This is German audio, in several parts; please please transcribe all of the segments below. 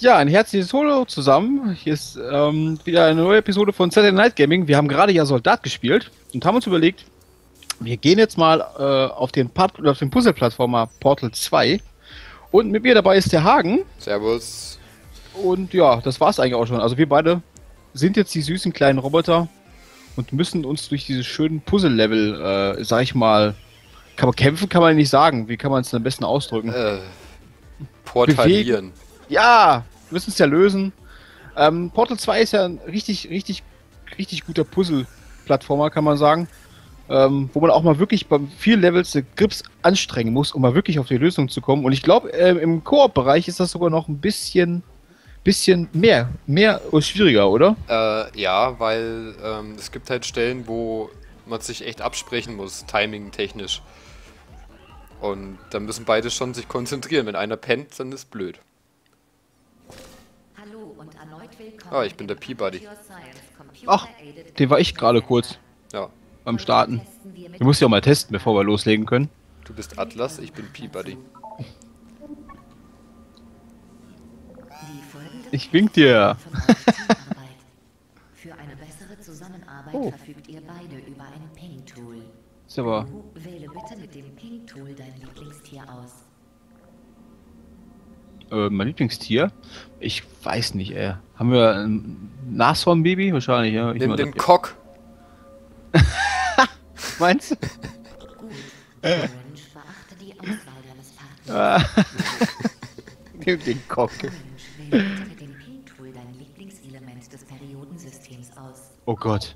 Ja, ein herzliches Hallo zusammen. Hier ist wieder eine neue Episode von Saturday Night Gaming. Wir haben gerade ja Soldat gespielt und haben uns überlegt, wir gehen jetzt mal auf den Puzzle-Plattformer Portal 2. Und mit mir dabei ist der Hagen. Servus. Und ja, das war's eigentlich auch schon. Also wir beide sind jetzt die süßen kleinen Roboter und müssen uns durch dieses schönen Puzzle-Level, sag ich mal, kann man kämpfen, kann man nicht sagen. Wie kann man es am besten ausdrücken? Portalieren. Ja, wir müssen es ja lösen. Portal 2 ist ja ein richtig guter Puzzle-Plattformer, kann man sagen. Wo man auch mal wirklich bei vielen Levels die Grips anstrengen muss, um mal wirklich auf die Lösung zu kommen. Und ich glaube, im Koop-Bereich ist das sogar noch ein bisschen mehr schwieriger, oder? Ja, weil es gibt halt Stellen, wo man sich echt absprechen muss, timing-technisch. Und dann müssen beide schon sich konzentrieren. Wenn einer pennt, dann ist blöd. Hallo und erneut willkommen. Ah, ich bin der Peabody. Ach, den war ich gerade kurz. Ja. Beim Starten. Wir müssen ja auch mal testen, bevor wir loslegen können. Du bist Atlas, ich bin Peabody. Ich wink dir. Für eine bessere Zusammenarbeit verfügt ihr beide über ein Ping-Tool. Ist aber. Wähle bitte mit dem Ping-Tool dein Lieblingstier aus. Mein Lieblingstier? Ich weiß nicht, ey. Haben wir ein Nashorn-Baby? Wahrscheinlich, ja. Nimm den Cock. Meinst du? Gut. Orange, beachte die Auswahl deines Partners. Nimm den Cock. Orange, wähle bitte mit dem Ping-Tool dein Lieblingselement des Periodensystems aus. Oh Gott.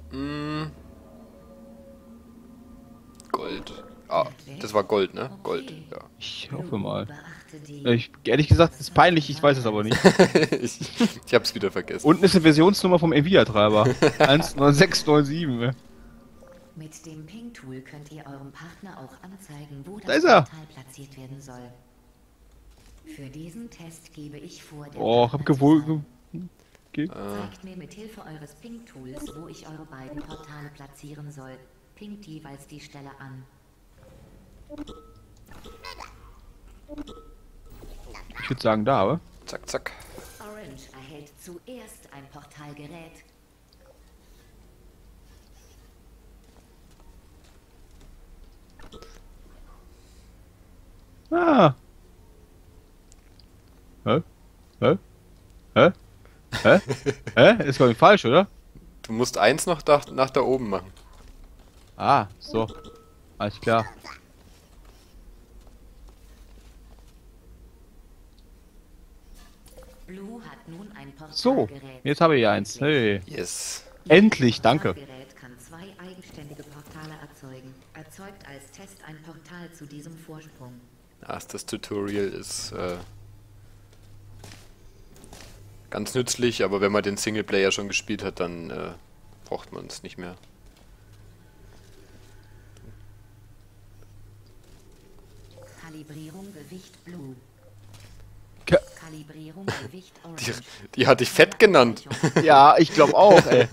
Gold. Ah, das war Gold, ne? Gold, ja. Ich hoffe mal. Ehrlich gesagt, das ist peinlich, ich weiß es aber nicht. ich hab's wieder vergessen. Unten ist eine Versionsnummer vom Nvidia-Treiber. 19697. Mit dem Ping-Tool könnt ihr eurem Partner auch anzeigen, wo das Portal platziert werden soll. Für diesen Test gebe ich vor, ich hab gewogen. Zeigt mir mit Hilfe eures Ping-Tools, wo ich eure beiden Portale platzieren soll. Pingt jeweils die Stelle an. Ich würde sagen, da, aber. Zack, zack. Orange erhält zuerst ein Portalgerät. Ah. Hä? Hä? Hä? Hä? Hä? Ist glaube ich falsch, oder? Du musst eins noch nach da oben machen. Ah, so. Alles klar. Blue hat nun ein Portalgerät. So, jetzt habe ich eins. Hey. Yes. Endlich, danke. Zwei eigenständige Portale erzeugen. Erzeugt als Test ein Portal zu diesem Vorsprung. Ach, das Tutorial ist ganz nützlich, aber wenn man den Singleplayer schon gespielt hat, dann braucht man es nicht mehr. Kalibrierung Gewicht Blue. Kalibrierung Gewicht Orange. Die hatte ich fett genannt. Ja, ich glaube auch, ey.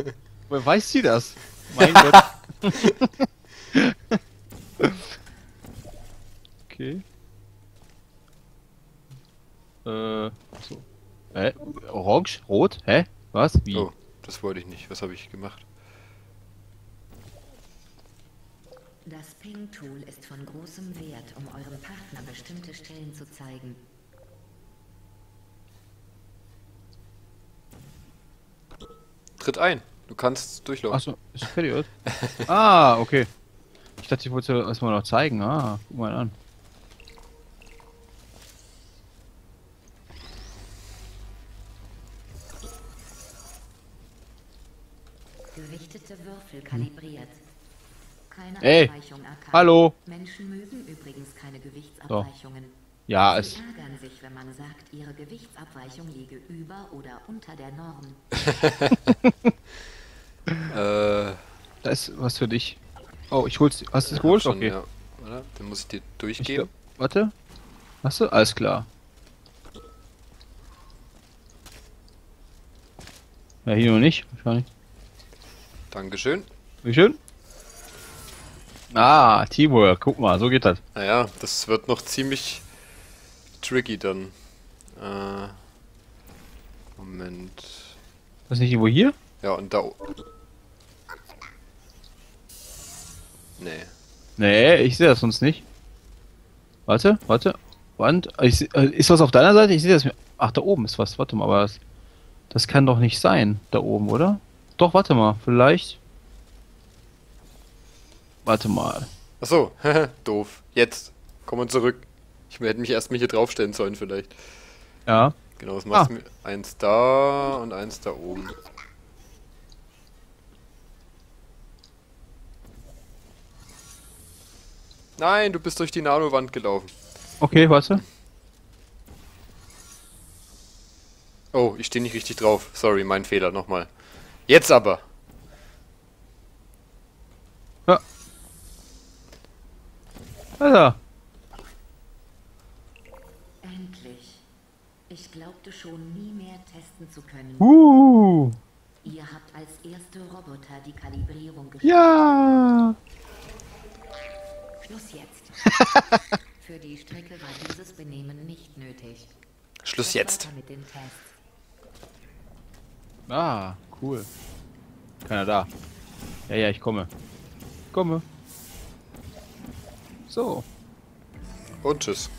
Woher weiß sie das? Mein Gott. Okay. So. Hä? Orange? Rot? Hä? Was? Wie? Oh, das wollte ich nicht. Was habe ich gemacht? Das Ping-Tool ist von großem Wert, um eurem Partner bestimmte Stellen zu zeigen. Tritt ein. Du kannst durchlaufen. Achso, ist fertig, oder? Ah, okay. Ich dachte, ich wollte es erstmal noch zeigen. Ah, guck mal an. Gewichtete Würfel kalibriert. Keine Abweichung erkannt. Hallo. Menschen mögen übrigens keine Gewichtsabweichungen. Ja, es. Sie ärgern sich, wenn man sagt, ihre Gewichtsabweichung liege über oder unter der Norm. Da ist was für dich. Oh, ich hol's. Hast du es geholt? Schon, okay. Ja. Oder? Dann muss ich dir durchgeben. Warte. Hast du? Alles klar. Ja, hier noch nicht. Wahrscheinlich. Dankeschön. Bitteschön. Ah, Teamwork. Guck mal, so geht das. Naja, das wird noch ziemlich tricky dann. Moment. Das ist nicht irgendwo hier? Ja, und da oben. Nee. Nee, ich sehe das sonst nicht. Warte, warte. Und ist was auf deiner Seite? Ich sehe das. Ach, da oben ist was. Warte mal, aber das kann doch nicht sein. Da oben, oder? Doch, warte mal. Vielleicht. Warte mal. Ach so, doof. Jetzt. Komm mal zurück. Ich hätte mich erstmal hier draufstellen sollen, vielleicht. Ja. Genau, das machst du mir. Eins da und eins da oben. Nein, du bist durch die Nanowand gelaufen. Okay, warte. Oh, ich stehe nicht richtig drauf. Sorry, mein Fehler nochmal. Jetzt aber! Ja. Alter. Endlich. Ich glaubte schon nie mehr testen zu können. Ihr habt als erste Roboter die Kalibrierung geschafft. Ja! Schluss jetzt. Für die Strecke war dieses Benehmen nicht nötig. Schluss jetzt. Mit den Tests. Ah, cool. Keiner da. Ja, ja, ich komme. Ich komme. So. Und tschüss.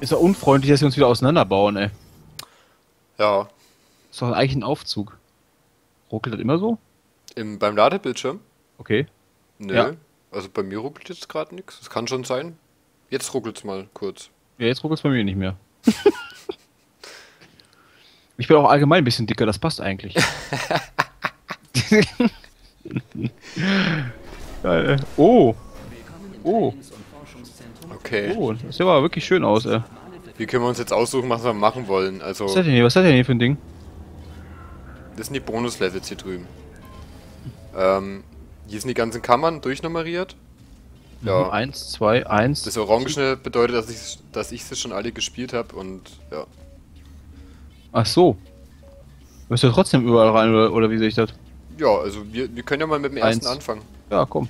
Ist ja unfreundlich, dass wir uns wieder auseinanderbauen, ey. Ja. Ist doch eigentlich ein Aufzug. Ruckelt das immer so? Beim Ladebildschirm? Okay. Nö. Ja. Also bei mir ruckelt jetzt gerade nichts. Das kann schon sein. Jetzt ruckelt's mal kurz. Ja, jetzt ruckelt's bei mir nicht mehr. Ich bin auch allgemein ein bisschen dicker, das passt eigentlich. Geil, oh. Oh. Okay. Oh, das sieht aber wirklich schön aus, ey. Wie können wir uns jetzt aussuchen, was wir machen wollen? Also, was hat denn hier? Was hat denn hier für ein Ding? Das sind die Bonus-Levels hier drüben. Hier sind die ganzen Kammern durchnummeriert. Ja. 1, 2, 1. Das Orangene bedeutet, dass ich sie schon alle gespielt habe und ja. Ach so. Müsst ihr trotzdem überall rein oder wie sehe ich das? Ja, also wir können ja mal mit dem ersten anfangen. Ja, komm.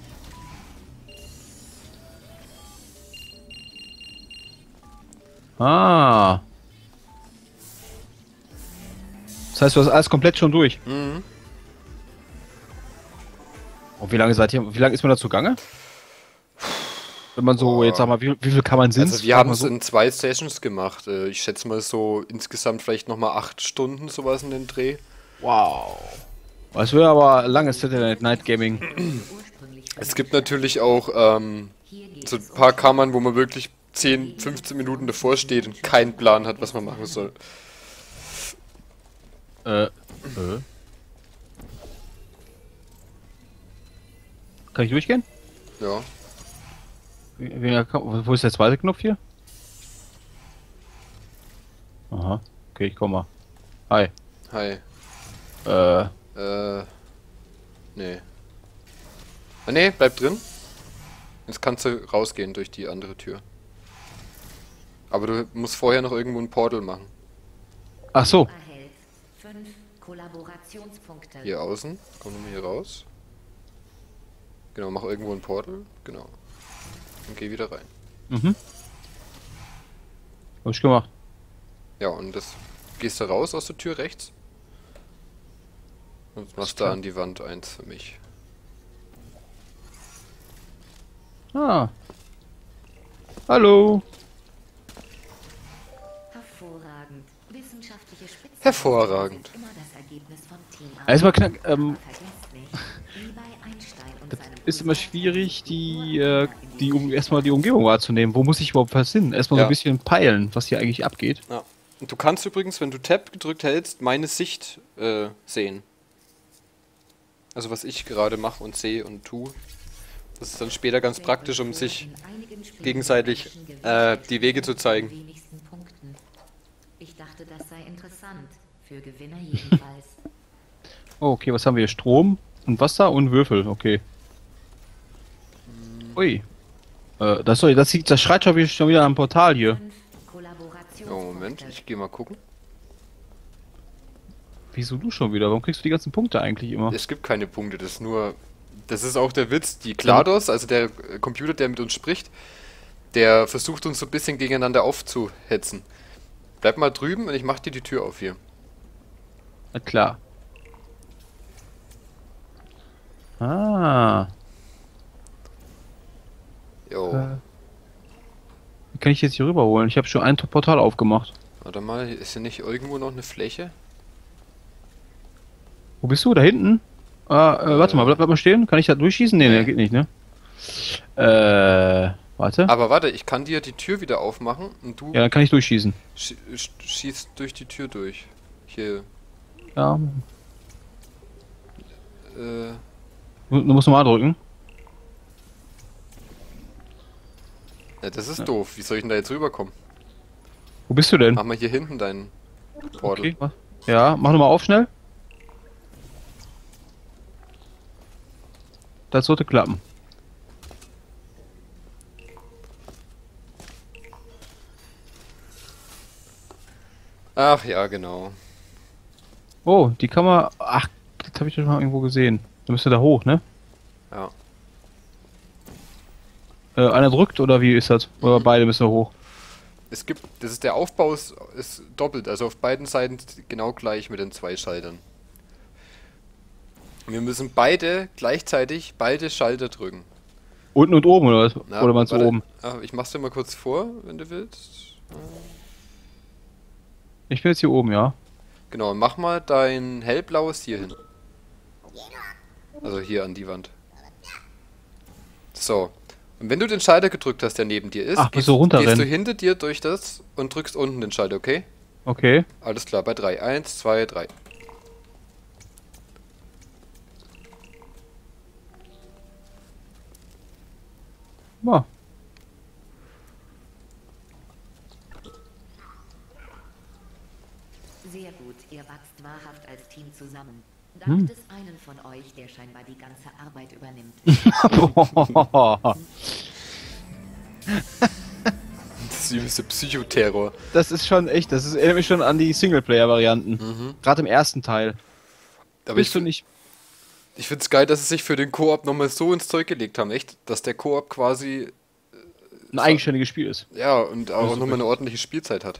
Ah. Das heißt, du hast alles komplett schon durch. Mhm. Und wie lange seid ihr? Wie lange ist man dazu gegangen? Wenn man so, jetzt sag mal, wie viel kann man sind? Also wir haben es so in 2 Sessions gemacht. Ich schätze mal so insgesamt vielleicht nochmal 8 Stunden sowas in den Dreh. Wow. Das wäre aber langes Saturday Night Gaming. Es gibt natürlich auch so ein paar Kammern, wo man wirklich 10, 15 Minuten davor steht und keinen Plan hat, was man machen soll. Kann ich durchgehen? Ja. Wo ist der zweite Knopf hier? Aha. Okay, ich komm mal. Hi. Hi. Nee. Ah nee, bleib drin. Jetzt kannst du rausgehen durch die andere Tür. Aber du musst vorher noch irgendwo ein Portal machen. Ach so. 5 Kollaborationspunkte. Hier außen. Komm nochmal hier raus. Genau, mach irgendwo ein Portal. Genau. Und geh wieder rein. Mhm. Hab ich gemacht. Ja, und das gehst du raus aus der Tür rechts. Und machst da an die Wand eins für mich. Ah. Hallo. Hervorragend. Wissenschaftliche Spitze. Hervorragend. Erstmal knack. Das ist immer schwierig, erstmal die Umgebung wahrzunehmen. Wo muss ich überhaupt was hin? Erstmal so ein bisschen peilen, was hier eigentlich abgeht. Ja. Und du kannst übrigens, wenn du Tab gedrückt hältst, meine Sicht sehen. Also was ich gerade mache und sehe und tue. Das ist dann später ganz praktisch, um sich gegenseitig die Wege zu zeigen. Ich dachte, das sei interessant. Für Gewinner jedenfalls. Okay, was haben wir hier? Strom? Und Wasser und Würfel, okay. Ui. Das schreit schon wieder am Portal hier. Oh, Moment, ich geh mal gucken. Wieso du schon wieder? Warum kriegst du die ganzen Punkte eigentlich immer? Es gibt keine Punkte, das ist nur... Das ist auch der Witz, die GLaDOS, also der Computer, der mit uns spricht, der versucht uns so ein bisschen gegeneinander aufzuhetzen. Bleib mal drüben und ich mach dir die Tür auf hier. Na klar. Ah. Jo. Kann ich jetzt hier rüberholen? Ich habe schon ein Portal aufgemacht. Warte mal, ist hier nicht irgendwo noch eine Fläche? Wo bist du? Da hinten? Warte mal, bleib mal stehen. Kann ich da durchschießen? Nee, nee, geht nicht, ne? Warte. Aber warte, ich kann dir die Tür wieder aufmachen und du... Ja, dann kann ich durchschießen. Schießt durch die Tür durch. Hier. Ja. Du musst nochmal drücken. Ja, das ist doof. Wie soll ich denn da jetzt rüberkommen? Wo bist du denn? Mach mal hier hinten deinen Portal. Okay. Ja, mach nochmal auf schnell. Das sollte klappen. Ach ja, genau. Oh, die kann man... Ach, das habe ich schon mal irgendwo gesehen. Du müsst ja da hoch, ne? Ja. Einer drückt oder wie ist das? Oder beide müssen hoch? Es gibt, das ist der Aufbau ist doppelt, also auf beiden Seiten genau gleich mit den zwei Schaltern. Wir müssen beide gleichzeitig beide Schalter drücken. Unten und oben oder was? Na, oder meinst du oben? Ach, ich mach's dir mal kurz vor, wenn du willst. Ich bin jetzt hier oben, ja. Genau, mach mal dein hellblaues hier hin. Also hier an die Wand. So. Und wenn du den Schalter gedrückt hast, der neben dir ist, gehst du hinter dir durch das und drückst unten den Schalter, okay? Okay. Alles klar, bei 3. 1, 2, 3. Boah. Sehr gut, ihr wachst wahrhaft als Team zusammen. Dank des einen von euch, der scheinbar die ganze Arbeit übernimmt. Süße Psychoterror. Das ist schon echt, das erinnert mich schon an die Singleplayer-Varianten. Gerade im ersten Teil. Aber ich find's geil, dass sie sich für den Koop nochmal so ins Zeug gelegt haben, echt? Dass der Koop quasi... ein eigenständiges Spiel ist. Ja, und auch nochmal eine ordentliche Spielzeit hat.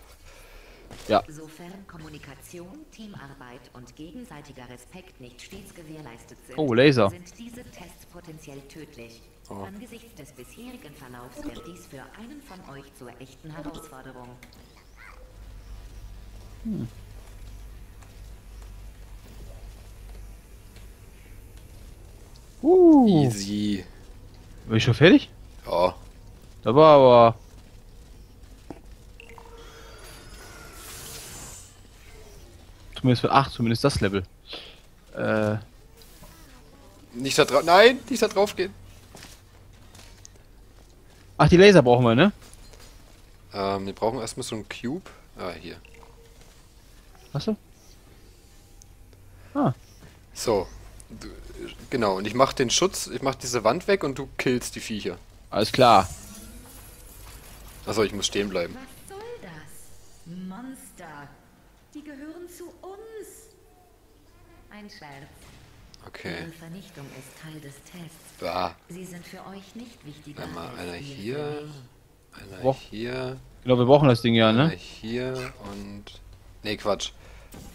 Ja. Sofern Kommunikation, Teamarbeit und gegenseitiger Respekt nicht stets gewährleistet sind, sind diese Tests potenziell tödlich. Angesichts des bisherigen Verlaufs wird dies für einen von euch zur echten Herausforderung. Easy. Bin ich schon fertig? Ja. Da war aber... Zumindest für 8, zumindest das Level. Nicht da drauf. Nein, nicht da drauf gehen. Ach, die Laser brauchen wir, ne? Wir brauchen erstmal so einen Cube. Ah, hier. Hast du? Ah. So. Genau, und ich mach den Schutz, ich mach diese Wand weg und du killst die Viecher. Alles klar. Achso, ich muss stehen bleiben. Was soll das? Monster. Die gehören zu uns. Ein Scherz. Okay. Die Vernichtung ist Teil des Tests. Sie sind für euch nicht wichtig. Einmal einer hier, einer hier. Genau, wir brauchen das Ding ja, ne? Einer hier und... Ne, Quatsch.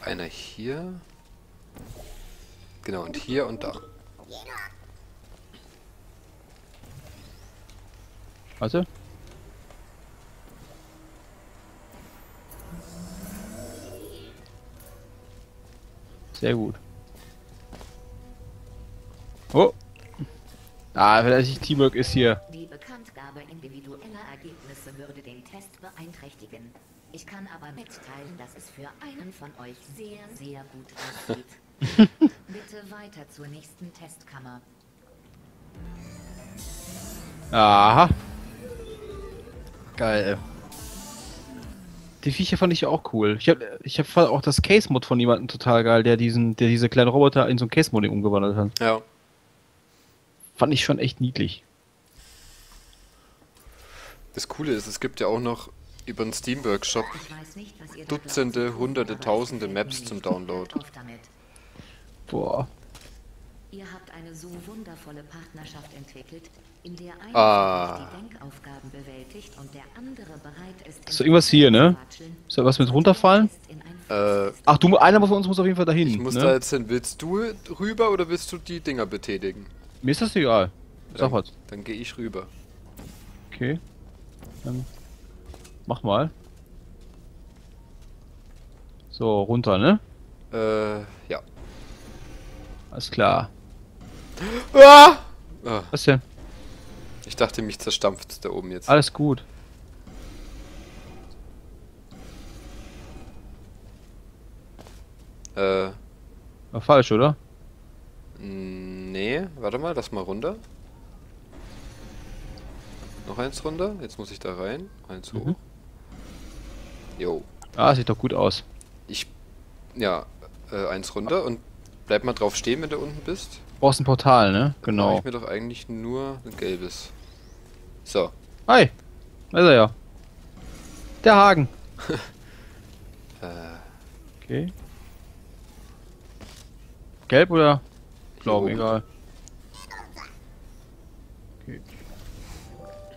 Einer hier. Genau, und hier und da. Warte. Sehr gut. Oh! Vielleicht Teamwork ist hier. Die Bekanntgabe individueller Ergebnisse würde den Test beeinträchtigen. Ich kann aber mitteilen, dass es für einen von euch sehr, sehr gut aussieht. Bitte weiter zur nächsten Testkammer. Aha. Geil. Die Viecher fand ich ja auch cool. Ich hab auch das Case-Mod von jemandem total geil, der diese kleinen Roboter in so ein Case-Mod umgewandelt hat. Ja. Fand ich schon echt niedlich. Das Coole ist, es gibt ja auch noch über den Steam Workshop nicht, Dutzende, Hunderte, Tausende Maps zum Download. Boah. Ihr habt eine so wundervolle Partnerschaft entwickelt, in der einer die Denkaufgaben bewältigt und der andere bereit ist... Ist doch irgendwas hier, ne? Ist da was mit runterfallen? Ach, du, einer von uns muss auf jeden Fall dahin. Ich muss, ne, da jetzt hin. Willst du rüber oder willst du die Dinger betätigen? Mir ist das egal. Sag was. Dann gehe ich rüber. Okay. Dann mach mal. So, runter, ne? Ja. Alles klar. Ah! Ah. Was denn? Ich dachte, mich zerstampft da oben jetzt. Alles gut. War falsch, oder? Nee, warte mal, lass mal runter. Noch eins runter, jetzt muss ich da rein. Eins hoch. Jo. Ah, sieht doch gut aus. Ich... Ja, eins runter und bleib mal drauf stehen, wenn du unten bist. Du brauchst ein Portal, ne? Genau. Dann mach ich mir doch eigentlich nur ein gelbes. So. Hi! Da ist er ja. Der Haken. Okay. Gelb oder? Blau, egal. Okay.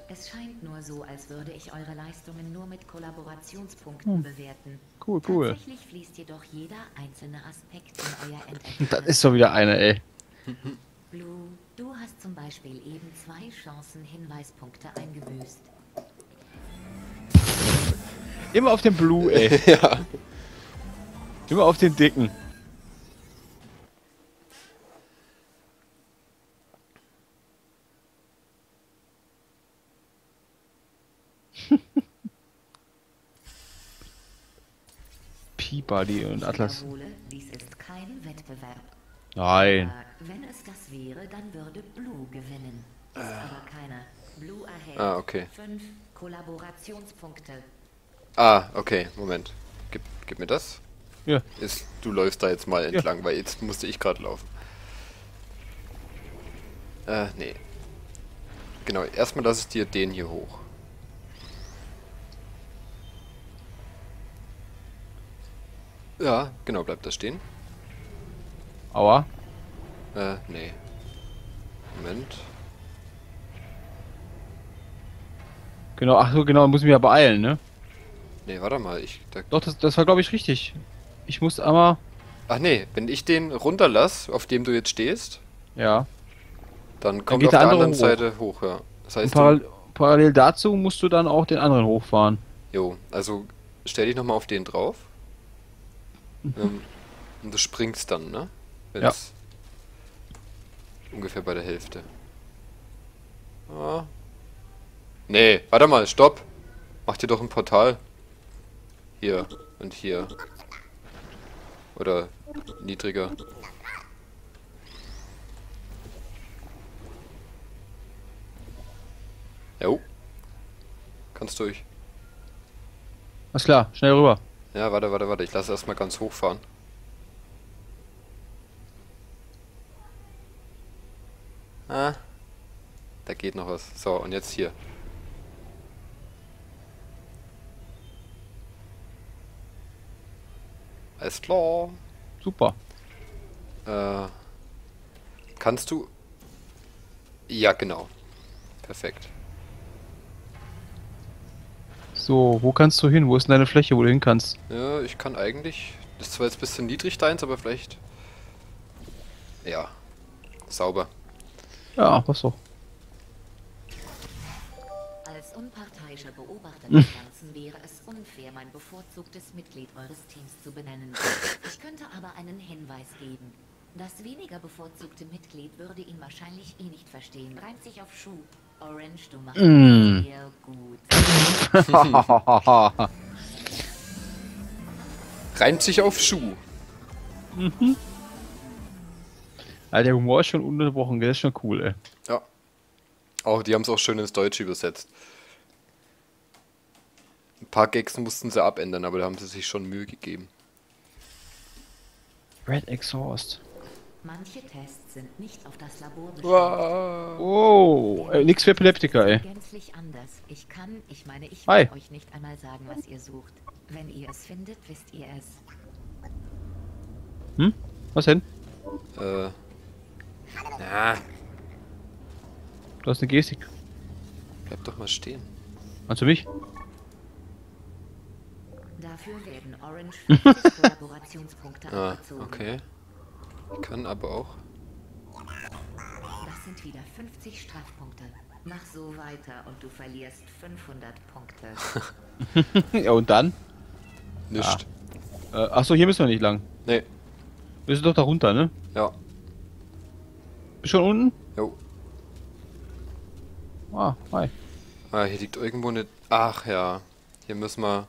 Es scheint nur so, als würde ich eure Leistungen nur mit Kollaborationspunkten bewerten. Cool, cool. Tatsächlich fließt jedoch jeder einzelne Aspekt in euer Entdecken. Das ist doch wieder einer, ey. Blue, du hast zum Beispiel eben 2 Chancen Hinweispunkte eingebüßt. Immer auf den Blue, ey. Ja. Immer auf den Dicken. Peabody und Atlas. Dies ist kein Wettbewerb. Nein. Wenn es das wäre, dann würde Blue gewinnen. Ist aber keiner. Blue erhält 5 Kollaborationspunkte. Ah, okay. Moment. Gib mir das. Ja. Du läufst da jetzt mal entlang, weil jetzt musste ich gerade laufen. Nee. Genau, erstmal lasse ich dir den hier hoch. Ja, genau, bleibt da stehen. Aua. Nee. Moment. Genau, ach so, genau, muss ich mich ja beeilen, ne? Nee, warte mal, Doch, das war, glaube ich, richtig. Ich muss einmal... Ach nee, wenn ich den runterlasse, auf dem du jetzt stehst... Ja. Dann kommt auf der anderen Seite hoch, ja. Das heißt... Parallel dazu musst du dann auch den anderen hochfahren. Jo, also stell dich nochmal auf den drauf. Und du springst dann, ne? Wenn's ungefähr bei der Hälfte. Ah. Nee, warte mal, stopp! Mach dir doch ein Portal. Hier und hier. Oder niedriger. Jo. Kannst durch. Alles klar, schnell rüber. Ja, warte, ich lasse erstmal ganz hochfahren. Ah, da geht noch was. So, und jetzt hier. Alles klar. Super. Kannst du... Ja, genau. Perfekt. So, wo kannst du hin? Wo ist denn deine Fläche, wo du hin kannst? Ja, ich kann eigentlich... Das ist zwar jetzt ein bisschen niedrig deins, aber vielleicht... Ja. Sauber. Ja, passt doch. Als unparteiischer Beobachter des Ganzen wäre es unfair, mein bevorzugtes Mitglied eures Teams zu benennen. Ich könnte aber einen Hinweis geben. Das weniger bevorzugte Mitglied würde ihn wahrscheinlich eh nicht verstehen. Reimt sich auf Schuh. Orange, du machst sehr gut. Reimt sich auf Schuh. Mhm. Alter, der Humor ist schon ununterbrochen, der ist schon cool, ey. Ja. Auch die haben es auch schön ins Deutsche übersetzt. Ein paar Gags mussten sie abändern, aber da haben sie sich schon Mühe gegeben. Red Exhaust. Manche Tests sind nicht auf das Labor beschränkt. Wow. Oh, nix für Epileptiker, ey. Gänzlich anders. Ich will euch nicht einmal sagen, was ihr sucht. Wenn ihr es findet, wisst ihr es. Hm? Was denn? Na. Du hast eine Gestik. Bleib doch mal stehen. Meinst du mich? Dafür werden Orange Kollaborationspunkte abgezogen. Ah, okay. Ich kann aber auch. Das sind wieder 50 Strafpunkte. Mach so weiter und du verlierst 500 Punkte. Ja, und dann? Nicht. Ah. Achso, hier müssen wir nicht lang. Nee. Wir sind doch da runter, ne? Ja. Bist schon unten? Jo. Ah, hi. Ah, hier liegt irgendwo eine... Ach ja. Hier müssen wir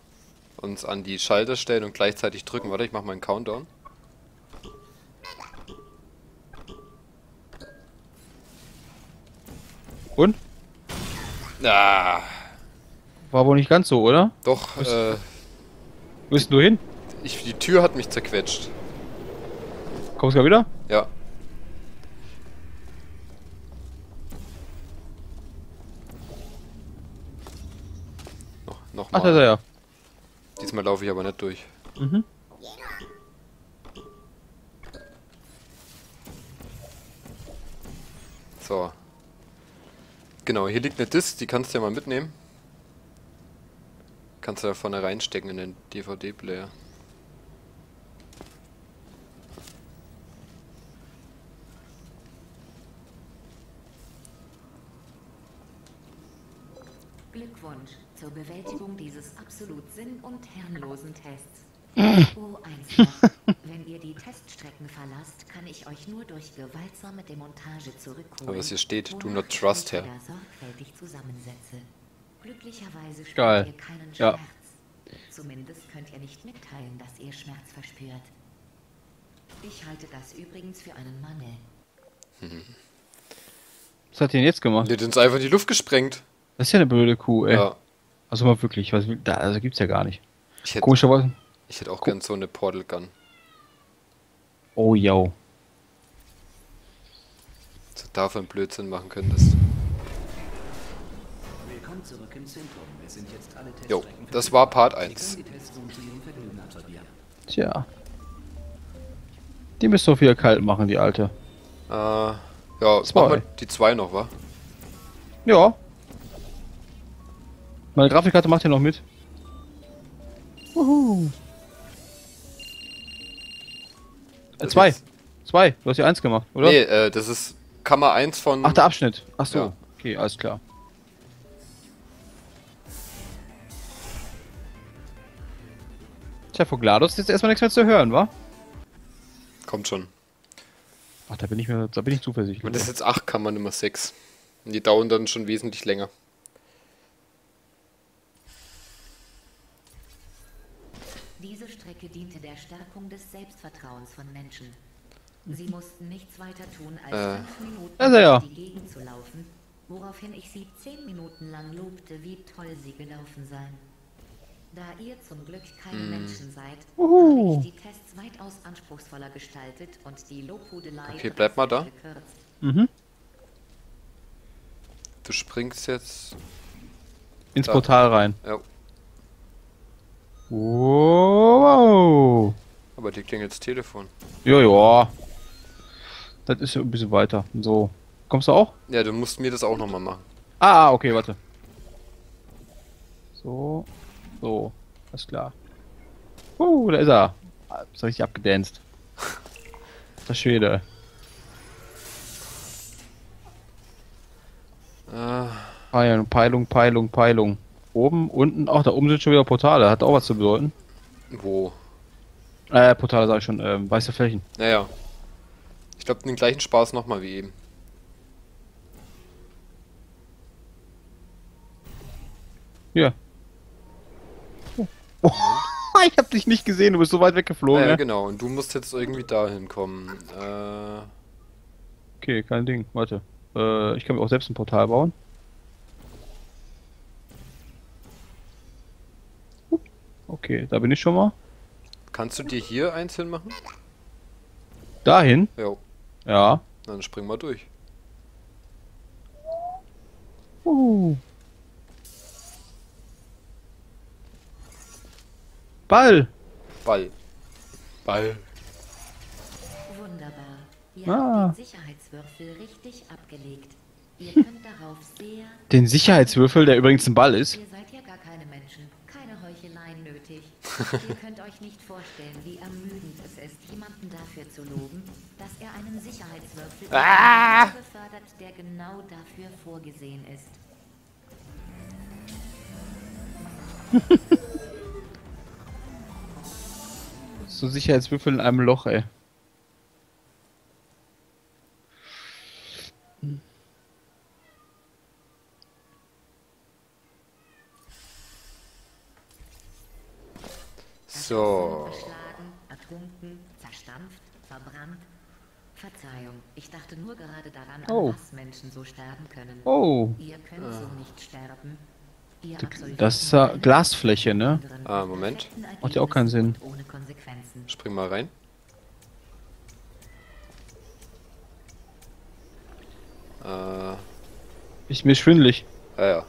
uns an die Schalter stellen und gleichzeitig drücken. Warte, ich mach mal einen Countdown. Und? Ah. War wohl nicht ganz so, oder? Doch, wo bist du hin? Die Tür hat mich zerquetscht. Kommst du gar wieder? Ja. Nochmal. Ach, da ist er ja. Diesmal laufe ich aber nicht durch. Mhm. So. Genau, hier liegt eine Disc, die kannst du ja mal mitnehmen. Kannst du da vorne reinstecken in den DVD-Player. Glückwunsch zur Bewältigung dieses absolut sinn- und herrenlosen Tests. Oh, eins noch. Wenn ihr die Teststrecken verlasst, kann ich euch nur durch gewaltsame Demontage zurückholen. Aber was hier steht, do not trust her. Sorgfältig zusammensetze. Glücklicherweise spürt ihr keinen Schmerz. Ja. Zumindest könnt ihr nicht mitteilen, dass ihr Schmerz verspürt. Ich halte das übrigens für einen Mangel. Hm. Was hat ihr denn jetzt gemacht? Der hat uns einfach in die Luft gesprengt. Das ist ja eine blöde Kuh, ey. Ja. Also mal wirklich, was, da, also gibt's ja gar nicht. Komischerweise. Ich hätte auch gern so eine Portal Gun. Oh, ja. So davon Blödsinn machen könntest. Willkommen zurück im Zentrum. Wir sind jetzt alle Tests. Jo, das war Part 1. Tja. Die müsst doch wieder kalt machen, die alte. Ja, mach mal die 2 noch, wa? Ja. Meine Grafikkarte macht ja noch mit. Wuhu. 2. Du hast ja 1 gemacht, oder? Nee, das ist Kammer 1 von... Ach, der Abschnitt. Ach so. Ja. Okay, alles klar. Tja, von GLaDOS ist erstmal nichts mehr zu hören, wa? Kommt schon. Ach, da bin ich zuversichtlich. Und das ist jetzt 8 Kammer Nummer 6. Und die dauern dann schon wesentlich länger. Diese Strecke diente der Stärkung des Selbstvertrauens von Menschen. Sie mussten nichts weiter tun, als 5 Minuten durch die Gegend zu laufen, woraufhin ich sie 10 Minuten lang lobte, wie toll sie gelaufen seien. Da ihr zum Glück keine Menschen seid, habe ich die Tests weitaus anspruchsvoller gestaltet und die Lobhudelei... Okay, bleib mal da. Mhm. Du springst jetzt... Ins Portal rein. Ja. Wow. Aber die klingelt das Telefon. Jojo. Das ist ja ein bisschen weiter. So. Kommst du auch? Ja, du musst mir das auch nochmal machen. Ah, okay, warte. So. So. Alles klar. Da ist er. Ist richtig abgedanced. Der Schwede. Peilung, Peilung, Peilung, Peilung. Oben, unten, ach, da oben sind schon wieder Portale, hat auch was zu bedeuten. Wo? Portale sag ich schon, weiße Flächen. Naja. Ich glaube den gleichen Spaß nochmal wie eben. Ja. Oh. Oh, ich hab dich nicht gesehen, du bist so weit weggeflogen. Ja, naja, genau, und du musst jetzt irgendwie dahin kommen. Okay, kein Ding, warte. Ich kann mir auch selbst ein Portal bauen. Okay, da bin ich schon mal. Kannst du dir hier eins hin machen? Dahin? Jo. Ja. Dann spring mal durch. Ball! Ball. Wunderbar. Ihr habt den Sicherheitswürfel richtig abgelegt. Ihr könnt darauf sehr... Den Sicherheitswürfel, der übrigens ein Ball ist? Ihr seid ja gar keine Menschen. Keine Heucheleien nötig. Ihr könnt euch nicht vorstellen, wie ermüdend es ist, jemanden dafür zu loben, dass er einen Sicherheitswürfel befördert, der genau dafür vorgesehen ist. So Sicherheitswürfel in einem Loch, ey. So. Erschlagen, ertrunken, zerstampft, verbrannt. Verzeihung, ich dachte nur gerade daran, dass Menschen so sterben können. Oh. Ihr könnt so nicht sterben. Das ist Glasfläche, ne? Ah, Moment. Macht ja auch keinen Sinn. Spring mal rein. Ich mir schwindelig. Ah ja.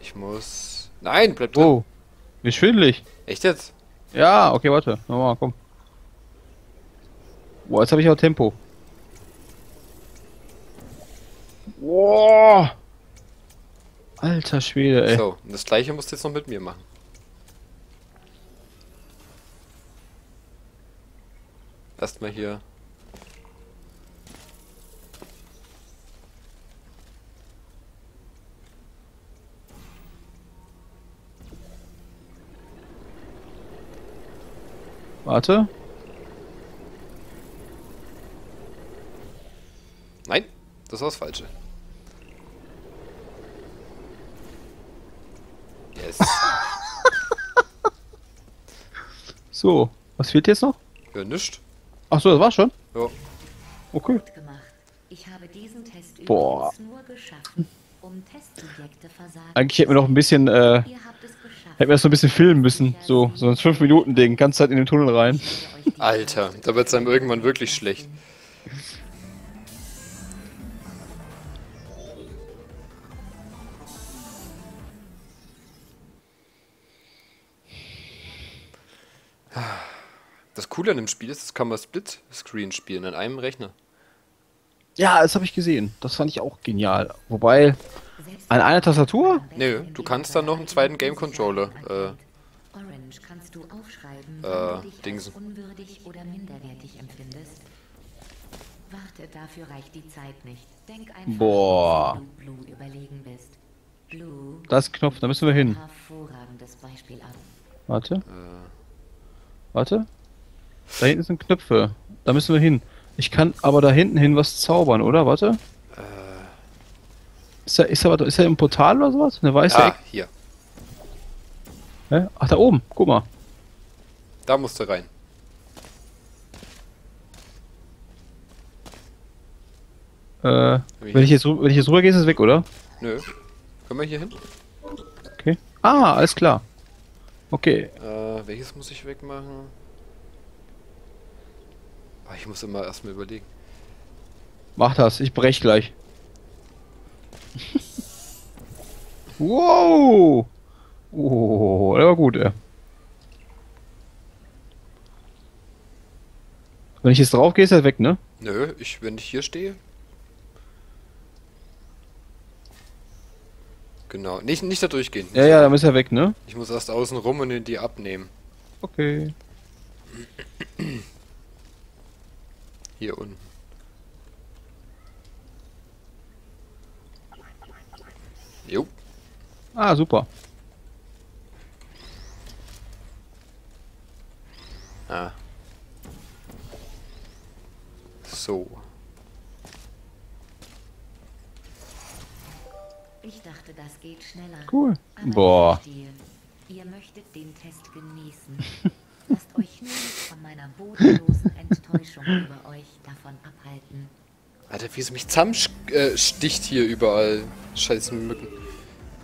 Ich muss... Nein, bleib dran. Oh, mir schwindelig. Echt jetzt? Ja, okay, warte. Nochmal, komm. Boah, jetzt habe ich auch Tempo. Boah. Alter Schwede, ey. So, und das gleiche musst du jetzt noch mit mir machen. Erstmal hier. Warte. Nein, das war das Falsche. Yes. So, was fehlt jetzt noch? Ja, nichts. Ach so, das war's schon? Ja. Okay. Ich habe diesen Test nur geschaffen, um Testsubjekte versagen. Eigentlich hätten wir noch ein bisschen, hätten wir das noch ein bisschen filmen müssen. So ein 5-Minuten-Ding, ganze Zeit in den Tunnel rein. Alter, da wird's einem irgendwann wirklich schlecht. Das Coole an dem Spiel ist, das kann man Split-Screen spielen, an einem Rechner. Ja, das habe ich gesehen. Das fand ich auch genial. Wobei, an einer Tastatur? Nö, nee, du kannst dann noch einen zweiten Game-Controller, Dingsen. Boah. Das ist Knopf, da müssen wir hin. Warte. Warte. Da hinten sind Knöpfe. Da müssen wir hin. Ich kann aber da hinten hin was zaubern, oder? Warte. Ist er im Portal oder sowas? Eine weiße Ecke? Hier. Hä? Ach, da oben. Guck mal. Da musst du rein. Wenn ich jetzt rüber gehe, ist es weg, oder? Nö. Können wir hier hin? Okay. Ah, alles klar. Okay. Welches muss ich wegmachen? Ich muss immer erstmal überlegen. Mach das, ich brech gleich. Wow! Oh, der war gut, ey. Wenn ich jetzt drauf gehe, ist er weg, ne? Nö, wenn ich hier stehe. Genau, nicht da durchgehen. Ja, ja, dann ist er weg, ne? Ich muss erst außen rum und die abnehmen. Okay. Hier unten. Jo. Ah, super. Ah. So. Ich dachte, das geht schneller. Cool. Boah. Ihr möchtet den Test genießen. Lasst euch nur von meiner bodenlosen Enttäuschung über euch davon abhalten. Alter, wie es mich zusammensticht hier überall. Scheiße Mücken.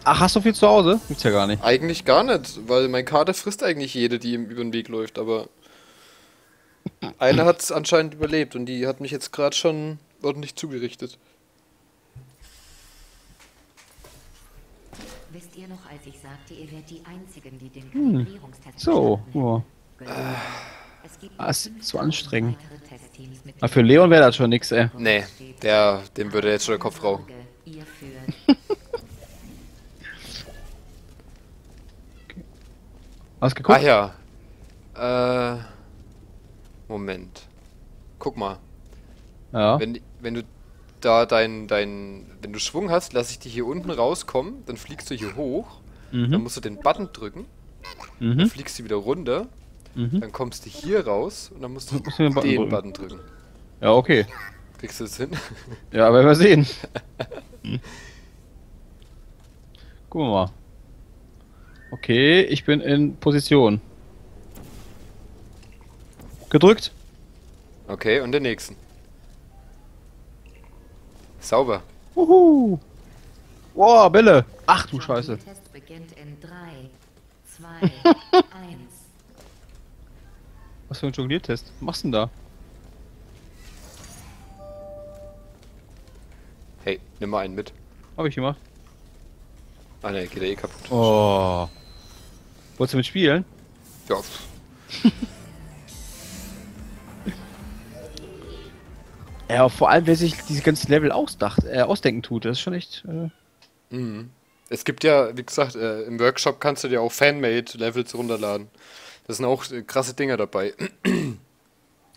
Ach, hast du viel zu Hause? Gibt's ja gar nicht. Eigentlich gar nicht, weil mein Kater frisst eigentlich jede, die ihm über den Weg läuft, aber... Eine hat's anscheinend überlebt und die hat mich jetzt gerade schon ordentlich zugerichtet. Wisst ihr noch, als ich sagte, ihr werdet die Einzigen, die den Kalibierungstest bestanden? So, ja. Es ist zu anstrengend. Aber für Leon wäre das schon nix, ey. Nee, dem würde jetzt schon der Kopf rauchen. Hast du geguckt? Ach ja. Moment. Guck mal. Ja. Wenn du da wenn du Schwung hast, lasse ich dich hier unten rauskommen, dann fliegst du hier hoch, dann musst du den Button drücken, dann fliegst du wieder runter, dann kommst du hier raus und dann musst du den Button drücken. Ja, okay. Kriegst du das hin? Ja, werden wir sehen. Gucken wir mal. Okay, ich bin in Position. Gedrückt. Okay, und den nächsten. Sauber. Wuhu. Wow, Bälle. Ach du Scheiße. Test beginnt in 3, 2, 1. Was für ein Jongliertest? Was machst du denn da? Hey, nimm mal einen mit. Hab ich gemacht. Ah ne, geht ja eh kaputt. Oh. Wolltest du mit spielen? Ja. Ja, vor allem, wer sich diese ganzen Level ausdenken tut, das ist schon echt... Es gibt ja, wie gesagt, im Workshop kannst du dir auch Fanmade-Levels runterladen. Das sind auch krasse Dinger dabei.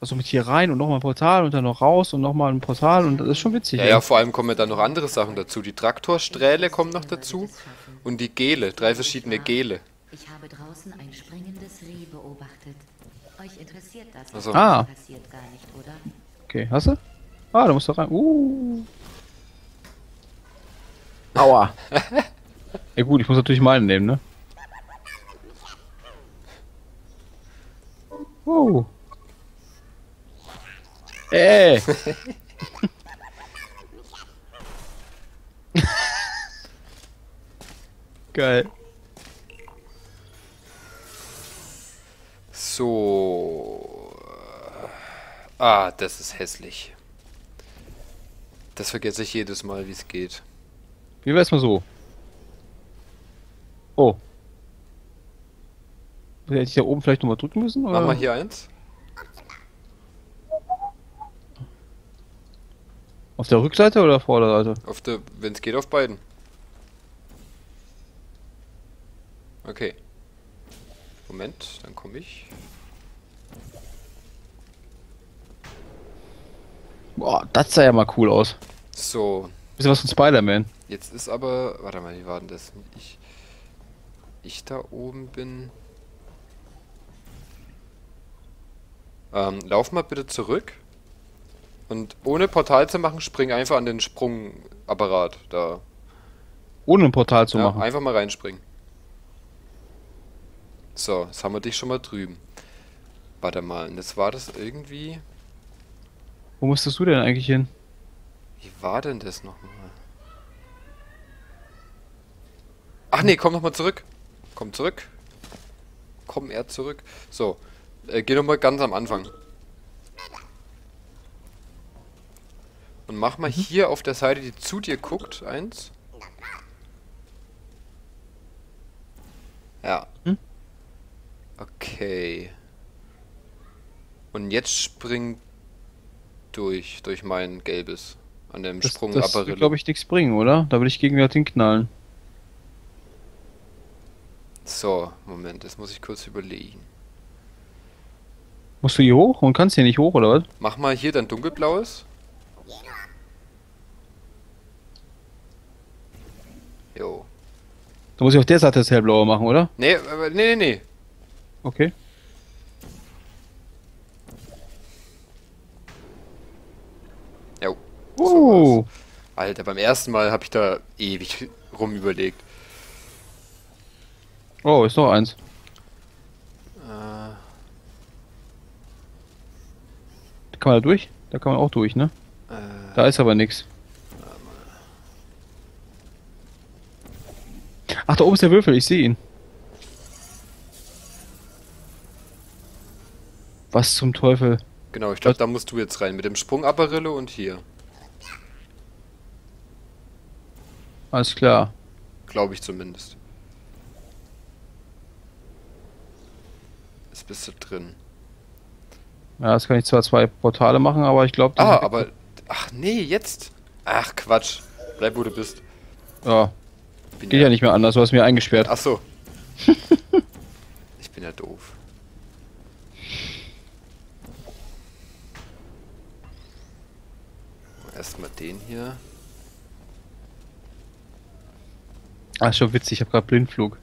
Also mit hier rein und nochmal ein Portal und dann noch raus und nochmal ein Portal und das ist schon witzig. Ja, ja, vor allem kommen ja dann noch andere Sachen dazu. Die Traktorsträhle kommen noch dazu und die Gele, 3 verschiedene Gele. Ich habe draußen ein springendes Reh beobachtet. Euch interessiert das? Also. Ah. Passiert gar nicht, oder? Okay, hast du? Ah, da musst du rein. Aua. Ja gut, ich muss natürlich meinen nehmen, ne? Ey! Geil. So. Ah, das ist hässlich. Das vergesse ich jedes Mal, wie es geht. Wie wär's mal so? Oh. Hätte ich da oben vielleicht nochmal drücken müssen? Oder? Mach mal hier eins. Auf der Rückseite oder Vorderseite? Auf der, wenn es geht, auf beiden. Okay. Moment, dann komme ich. Boah, das sah ja mal cool aus. So. Bisschen was von Spider-Man. Jetzt ist aber... Warte mal, wie war denn das? Ich da oben bin... lauf mal bitte zurück und ohne Portal zu machen, spring einfach an den Sprungapparat da. Ohne ein Portal zu machen? Einfach mal reinspringen. So, jetzt haben wir dich schon mal drüben. Warte mal, das war das irgendwie... Wo musstest du denn eigentlich hin? Wie war denn das nochmal? Ach nee, komm nochmal zurück. Komm zurück. Komm er zurück. So. Geh nochmal ganz am Anfang. Und mach mal hier auf der Seite, die zu dir guckt, eins. Ja. Okay. Und jetzt spring durch mein gelbes. An dem Sprungapparat. Das wird, glaube ich, nichts bringen, oder? Da würde ich gegen das Ding knallen. So, Moment, das muss ich kurz überlegen. Musst du hier hoch und kannst hier nicht hoch, oder was? Mach mal hier dann dunkelblaues. Jo. Da muss ich auf der Seite das hellblaue machen, oder? Nee, nee. Okay. Jo. So war's. Alter, beim ersten Mal habe ich da ewig rumüberlegt. Oh, ist noch eins. Kann man da durch? Da kann man auch durch, ne? Da ist aber nichts. Ach, da oben ist der Würfel, ich sehe ihn. Was zum Teufel? Genau, ich glaube, da musst du jetzt rein. Mit dem Sprungapparille und hier. Alles klar. Glaube ich zumindest. Jetzt bist du drin. Ja, das kann ich zwar zwei Portale machen, aber ich glaube... Ah, aber... Ach nee, jetzt... Ach, Quatsch. Bleib, wo du bist. Ja. Geht ja nicht mehr anders, du hast mir eingesperrt. Ach so. Ich bin ja doof. Erstmal den hier. Ah, ist schon witzig, ich habe gerade Blindflug.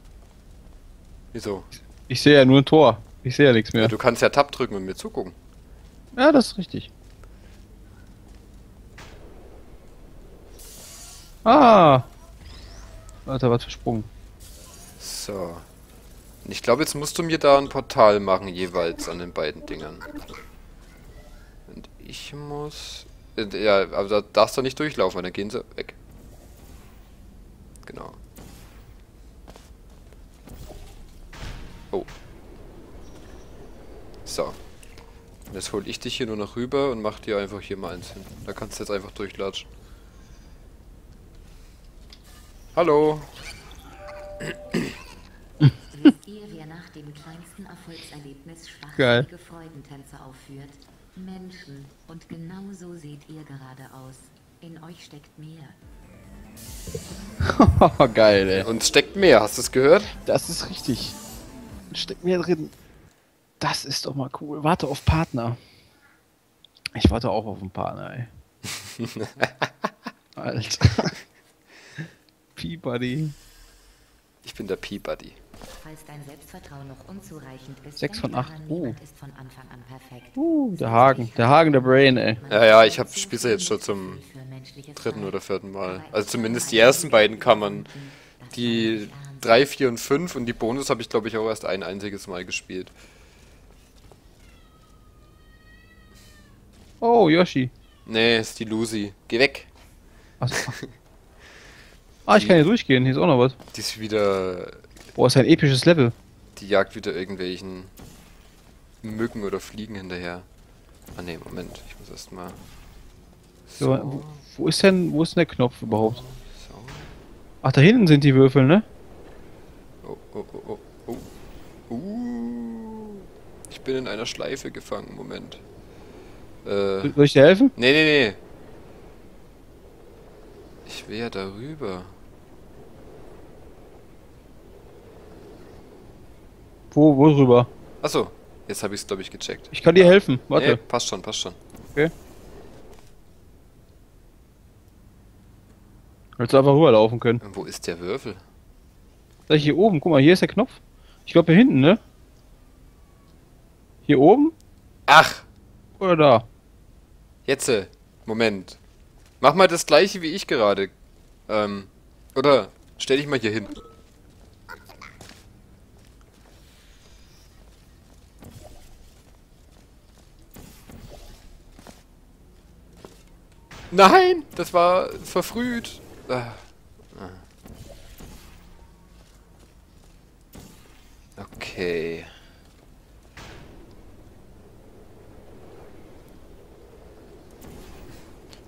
Wieso? Ich sehe ja nur ein Tor. Ich sehe ja nichts mehr. Ja, du kannst ja Tab drücken und mir zugucken. Ja, das ist richtig. Ah! Alter, was für Sprung. So. Ich glaube, jetzt musst du mir da ein Portal machen, jeweils an den beiden Dingern. Und ich muss... Ja, aber da darfst du nicht durchlaufen, dann gehen sie weg. Genau. Oh. So. Und jetzt hol ich dich hier nur noch rüber und mach dir einfach hier mal eins hin. Da kannst du jetzt einfach durchlatschen. Hallo! Wisst ihr, wer nach dem kleinsten Erfolgserlebnis schwachsinnige Freudentänze aufführt? Menschen. Und genau so seht ihr gerade aus. In euch steckt mehr. Geil, ey. Und steckt mehr, hast du es gehört? Das ist richtig. Steckt mehr drin. Das ist doch mal cool. Warte auf Partner. Ich warte auch auf einen Partner, ey. Alter. Peabody. Ich bin der Peabody. Falls dein Selbstvertrauen noch unzureichend ist, 6 von 8. Ist von Anfang an perfekt. Der Hagen. Der Hagen der Brain, ey. Ja, ja, ich spiele ja jetzt schon zum 3. oder 4. Mal. Also zumindest die ersten beiden kann man. Die 3, 4 und 5 und die Bonus habe ich, glaube ich, auch erst ein einziges Mal gespielt. Oh, Yoshi. Nee, ist die Lucy. Geh weg. Ach so. Ah, ich kann hier durchgehen, hier ist auch noch was. Die ist wieder... Boah, ist ein episches Level. Die jagt wieder irgendwelchen Mücken oder Fliegen hinterher. Ah ne, Moment, ich muss erstmal... So. Ja, wo ist denn der Knopf überhaupt? So. Ach, da hinten sind die Würfel, ne? Oh, oh, oh, oh, oh. Ich bin in einer Schleife gefangen, Moment. Soll ich dir helfen? Nee, nee, nee. Ich will ja darüber. Wo rüber? Achso, jetzt habe ich es, glaube ich, gecheckt. Ich kann dir helfen, warte. Nee, passt schon, passt schon. Okay. Hättest du einfach rüberlaufen können. Und wo ist der Würfel? Da hier oben, guck mal, hier ist der Knopf. Ich glaube hier hinten, ne? Hier oben? Ach! Oder da? Jetzt, Moment. Mach mal das gleiche wie ich gerade. Oder stell dich mal hier hin. Nein, das war verfrüht. Ah. Okay.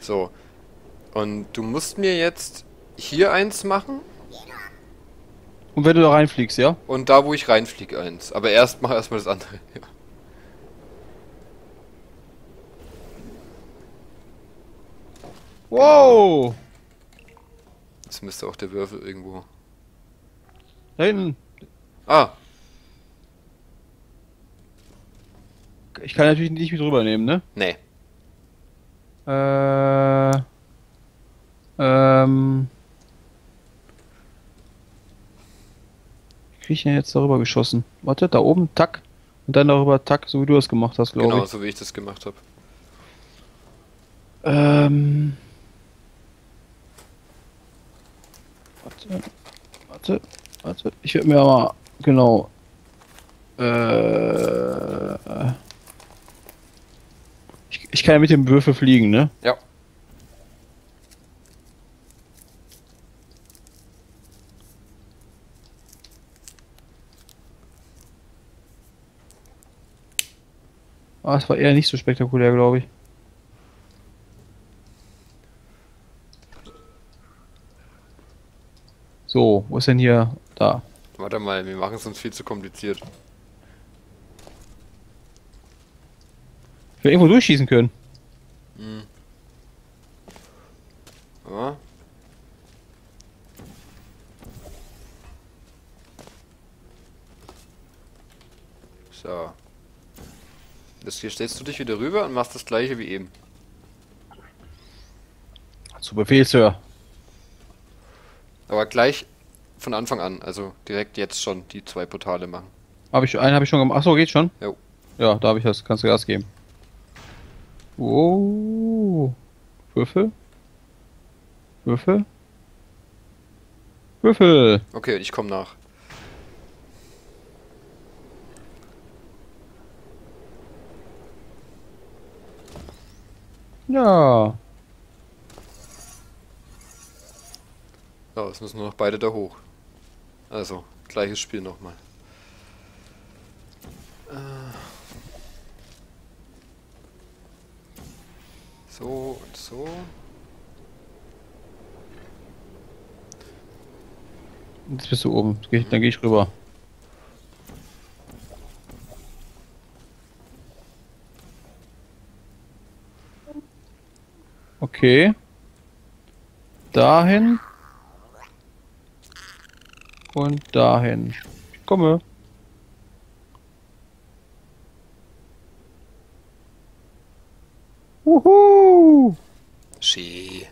So. Und du musst mir jetzt hier eins machen. Und wenn du da reinfliegst, ja? Und da, wo ich reinflieg, eins. Aber erst mach erstmal das andere. Ja. Wow! Jetzt müsste auch der Würfel irgendwo. Da hinten. Ah! Ich kann natürlich nicht mit rübernehmen, ne? Nee. Wie krieg ich denn jetzt darüber geschossen? Warte, da oben, tack. Und dann darüber, tack, so wie du das gemacht hast, glaube ich. Genau, so wie ich das gemacht habe. Warte. Ich werde mir mal... Genau. Ich kann ja mit dem Würfel fliegen, ne? Ja. Ah, es war eher nicht so spektakulär, glaube ich. So, wo ist denn hier? Da. Warte mal, wir machen es uns viel zu kompliziert. Ich will irgendwo durchschießen können. Hm. Ja. So. Das hier stellst du dich wieder rüber und machst das gleiche wie eben. Zu Befehl, Sir. Aber gleich von Anfang an, also direkt jetzt schon die zwei Portale machen. Habe ich einen, habe ich schon gemacht. Achso, geht schon? Jo. Ja, da habe ich das. Kannst du Gas geben. Oh. Würfel. Würfel. Würfel. Okay, ich komme nach. Ja. So, jetzt müssen nur noch beide da hoch. Also, gleiches Spiel nochmal. So und so. Jetzt bist du oben. Jetzt geh ich, dann gehe ich rüber. Okay. Dahin. Und dahin. Ich komme. Wuhu! Schee.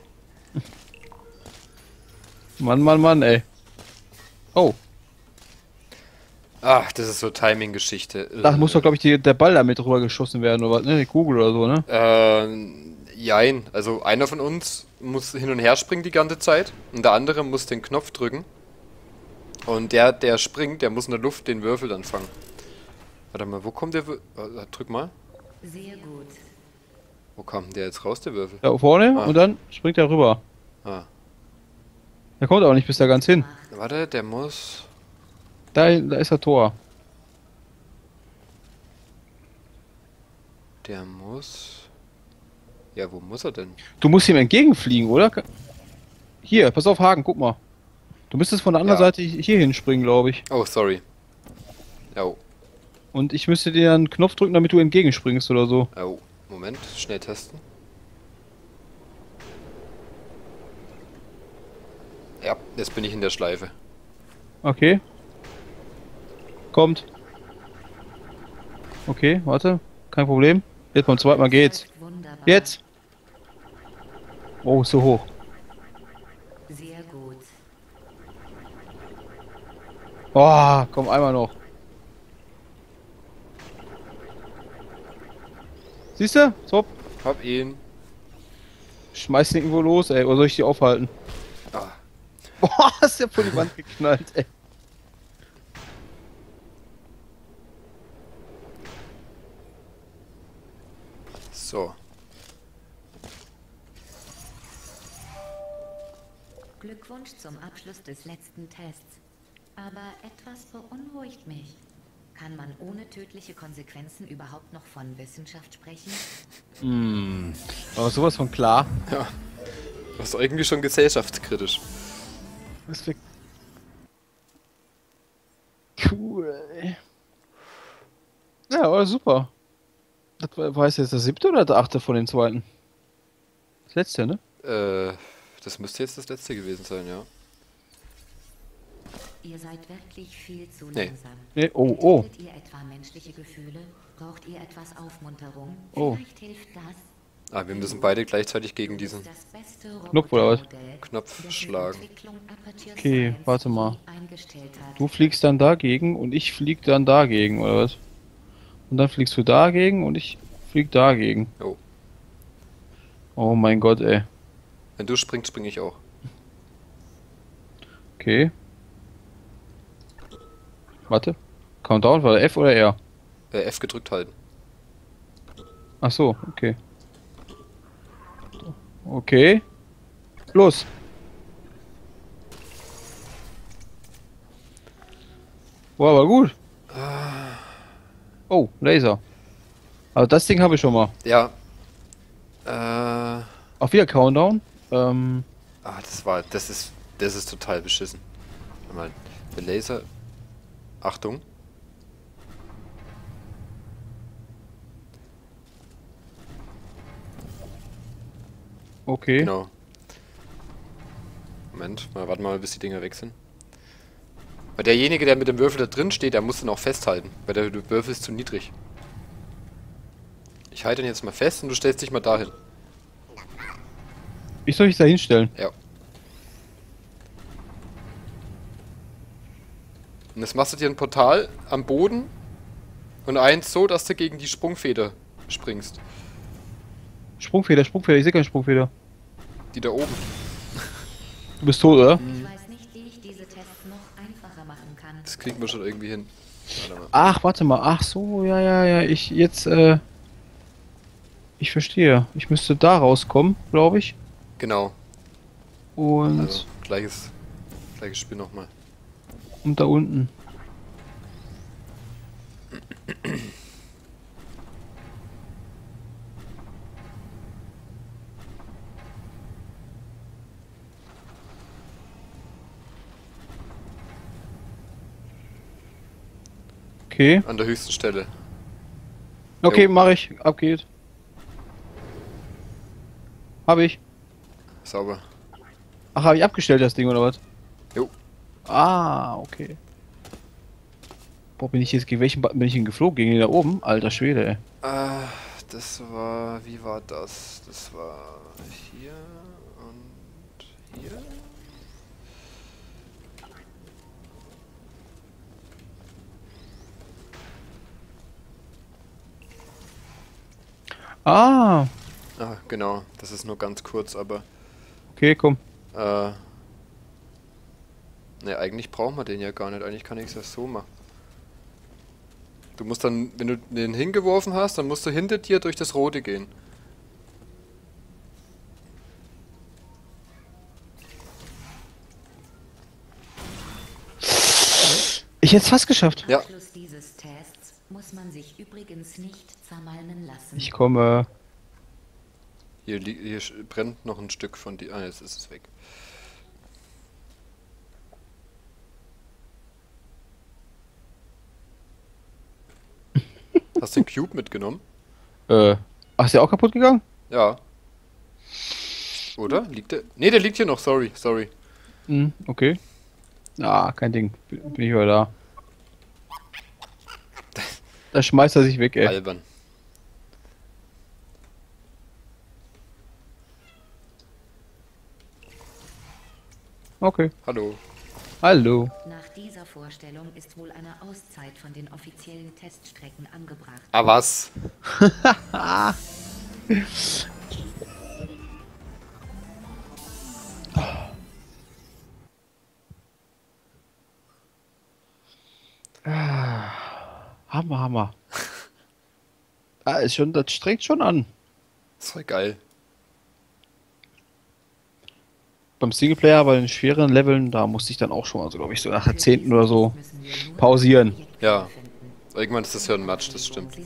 Mann, Mann, Mann, ey. Oh. Ach, das ist so Timing-Geschichte. Da muss doch, glaube ich, der Ball damit drüber geschossen werden, oder was, ne? Die Kugel oder so, ne? Jein. Also einer von uns muss hin und her springen die ganze Zeit und der andere muss den Knopf drücken. Und der springt, der muss in der Luft den Würfel dann fangen. Warte mal, wo kommt der Würfel? Drück mal. Sehr gut. Wo kam der jetzt raus, der Würfel? Da vorne und dann springt er rüber. Ah. Der kommt auch nicht bis da ganz hin. Warte, der muss... Da ist das Tor. Der muss... Ja, wo muss er denn? Du musst ihm entgegenfliegen, oder? Hier, pass auf, Haken, guck mal. Du müsstest von der anderen Seite hier hinspringen, glaube ich. Oh, sorry. Au. Und ich müsste dir einen Knopf drücken, damit du entgegenspringst oder so. Au. Moment, schnell testen. Ja, jetzt bin ich in der Schleife. Okay. Kommt. Okay, warte. Kein Problem. Jetzt beim zweiten Mal geht's. Jetzt! Oh, ist so hoch. Sehr gut. Oh, komm, einmal noch. Siehst du? Top. Hab ihn. Schmeiß den irgendwo los, ey. Oder soll ich die aufhalten? Ah. Boah, ist der vor die Wand geknallt, ey. So. Glückwunsch zum Abschluss des letzten Tests. Aber etwas beunruhigt mich. Kann man ohne tödliche Konsequenzen überhaupt noch von Wissenschaft sprechen? Hm, aber sowas von klar. Ja, das ist irgendwie schon gesellschaftskritisch. Das wäre cool, ey. Ja, aber super. Das war jetzt das 7. oder das 8. von den zweiten? Das letzte, ne? Das müsste jetzt das letzte gewesen sein, ja. Ihr seid wirklich viel zu langsam. Nee. Oh, oh. Findet ihr etwa menschliche Gefühle? Braucht ihr etwas Aufmunterung? Oh. Vielleicht hilft das. Ah, wir müssen beide gleichzeitig gegen diesen Knopf oder was? Knopf schlagen. Okay, warte mal. Du fliegst dann dagegen und ich flieg dann dagegen, oder was? Und dann fliegst du dagegen und ich flieg dagegen. Oh. Oh mein Gott, ey. Wenn du springst, springe ich auch. Okay. Warte. Countdown, war F oder R? F gedrückt halten. Ach so, okay. Okay. Los! War aber gut. Oh, Laser. Also das Ding habe ich schon mal. Ja. Auch wieder Countdown. Ah, das ist total beschissen. Mal, der Laser. Achtung. Okay. Genau. Moment, mal warten mal, bis die Dinger weg sind. Weil derjenige, der mit dem Würfel da drin steht, der muss den auch festhalten, weil der Würfel ist zu niedrig. Ich halte den jetzt mal fest und du stellst dich mal dahin. Ich soll mich da hinstellen? Ja. Und jetzt machst du dir ein Portal am Boden und eins so, dass du gegen die Sprungfeder springst. Sprungfeder, Sprungfeder, ich sehe keine Sprungfeder. Die da oben. Du bist tot, oder? Ich weiß nicht, wie ich diese Tests noch einfacher machen kann. Das kriegen wir schon irgendwie hin. Warte mal. Ach, warte mal. Ach so, ja, ja, ja. Ich jetzt, ich verstehe. Ich müsste da rauskommen, glaube ich. Genau. Und... Also, gleiches Spiel nochmal. Und da unten. Okay. An der höchsten Stelle. Okay, jo. Mach ich. Ab geht. Hab ich. Sauber. Ach, habe ich abgestellt das Ding oder was? Jo. Ah, okay. Boah, bin ich jetzt gegen welchen Button bin ich denn geflogen? Gegen den da oben? Alter Schwede, ey. Das war... Wie war das? Das war... Hier... Und... Hier... Ah! Ah, genau. Das ist nur ganz kurz, aber... Okay, komm. Ne, eigentlich brauchen wir den ja gar nicht. Eigentlich kann ich es ja so machen. Du musst dann, wenn du den hingeworfen hast, dann musst du hinter dir durch das Rote gehen. Ich hätte es fast geschafft. Ja. Muss man sich übrigens nicht zermalmen lassen. Ich komme. Hier brennt noch ein Stück von dir. Ah, jetzt ist es weg. Hast du den Cube mitgenommen? Ach, ist der auch kaputt gegangen? Ja. Oder? Liegt der? Ne, der liegt hier noch. Sorry. Mhm, okay. Ah, kein Ding. Bin ich wieder da. Da schmeißt er sich weg, ey. Albern. Okay. Hallo. Hallo. Nach dieser Vorstellung ist wohl eine Auszeit von den offiziellen Teststrecken angebracht. Ah, was? Hammer. Ah, ist schon, das strengt schon an. Das war geil. Beim Singleplayer, bei den schweren Leveln, da musste ich dann auch schon, also glaube ich, so nach der 10. oder so pausieren. Ja. Irgendwann ist das ja ein Matsch, das stimmt.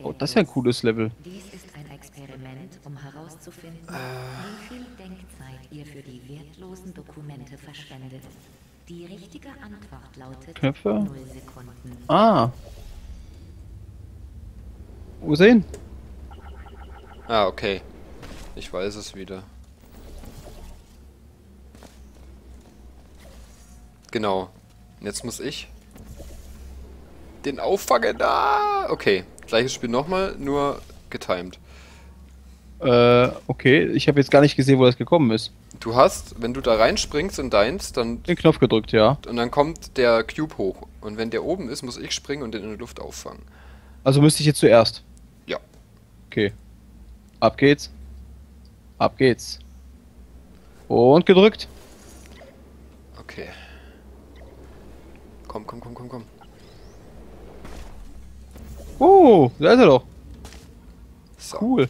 Oh, das ist ja ein cooles Level. Dies ist ein Experiment, um herauszufinden, wie viel Denkzeit ihr für die wertlosen Dokumente verschwendet. Die richtige Antwort lautet Knöpfe? 0 Sekunden. Ah. Wo sehen? Ah, okay. Ich weiß es wieder. Genau. Und jetzt muss ich den auffangen. Ah! Okay. Gleiches Spiel nochmal, nur getimed. Okay. Ich habe jetzt gar nicht gesehen, wo das gekommen ist. Du hast, wenn du da reinspringst und deinst, dann... Den Knopf gedrückt, ja. Und dann kommt der Cube hoch. Und wenn der oben ist, muss ich springen und den in der Luft auffangen. Also müsste ich jetzt zuerst? Ja. Okay. Ab geht's. Ab geht's. Und gedrückt. Okay. Komm. Oh, da ist er doch. So. Cool.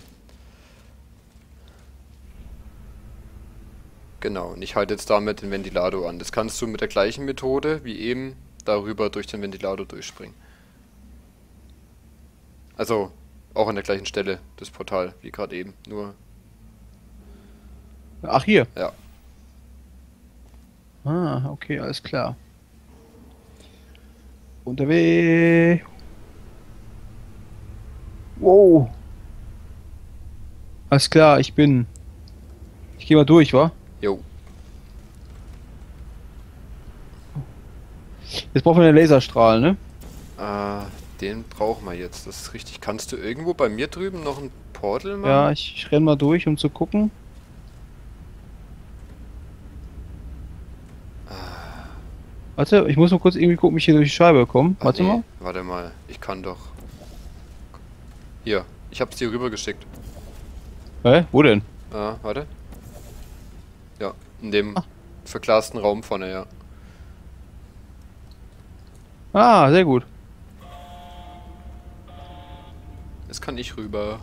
Genau, und ich halte jetzt damit den Ventilator an. Das kannst du mit der gleichen Methode wie eben darüber durch den Ventilator durchspringen. Also, auch an der gleichen Stelle, das Portal, wie gerade eben, nur... Ach, hier? Ja. Ah, okay, alles klar. Unterwegs! Wow! Alles klar, ich bin. Ich gehe mal durch, wa? Jo. Jetzt brauchen wir einen Laserstrahl, ne? Den brauchen wir jetzt, das ist richtig. Kannst du irgendwo bei mir drüben noch ein Portal machen? Ja, ich renn mal durch, um zu gucken. Warte, ich muss mal kurz irgendwie gucken, ob ich hier durch die Scheibe komme. Warte mal. Warte mal, ich kann doch. Hier, ich hab's dir rüber geschickt. Hä? Wo denn? Warte. Ja, in dem verglasten Raum vorne, ja. Ah, sehr gut. Jetzt kann ich rüber.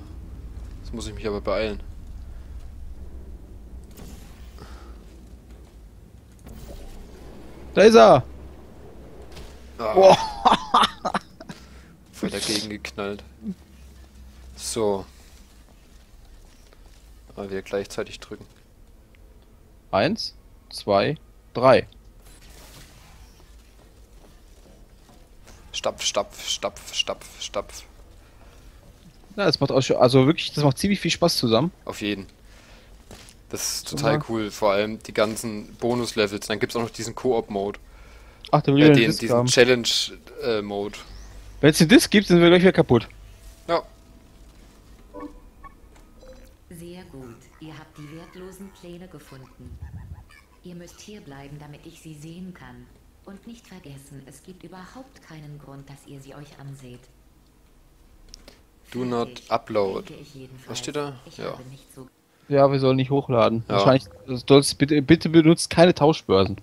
Jetzt muss ich mich aber beeilen. Da ist er! Boah! Voll dagegen geknallt. So. Aber wir gleichzeitig drücken. 1, 2, 3. Stapf, stapf, stapf, stapf, stapf. Ja, das macht auch schon, also wirklich, das macht ziemlich viel Spaß zusammen. Auf jeden. Das ist total cool, vor allem die ganzen Bonus-Levels. Dann gibt es auch noch diesen Koop-Mode. Ach, da will ich den diesen Challenge-Mode. Wenn es den Disc gibt, sind wir gleich wieder kaputt. Ja. Sehr gut, ihr habt die wertlosen Pläne gefunden. Ihr müsst hier bleiben, damit ich sie sehen kann. Und nicht vergessen, es gibt überhaupt keinen Grund, dass ihr sie euch anseht. Do not upload. Was steht da? Ja. Ja, wir sollen nicht hochladen. Ja. Wahrscheinlich sollst bitte benutzt keine Tauschbörsen.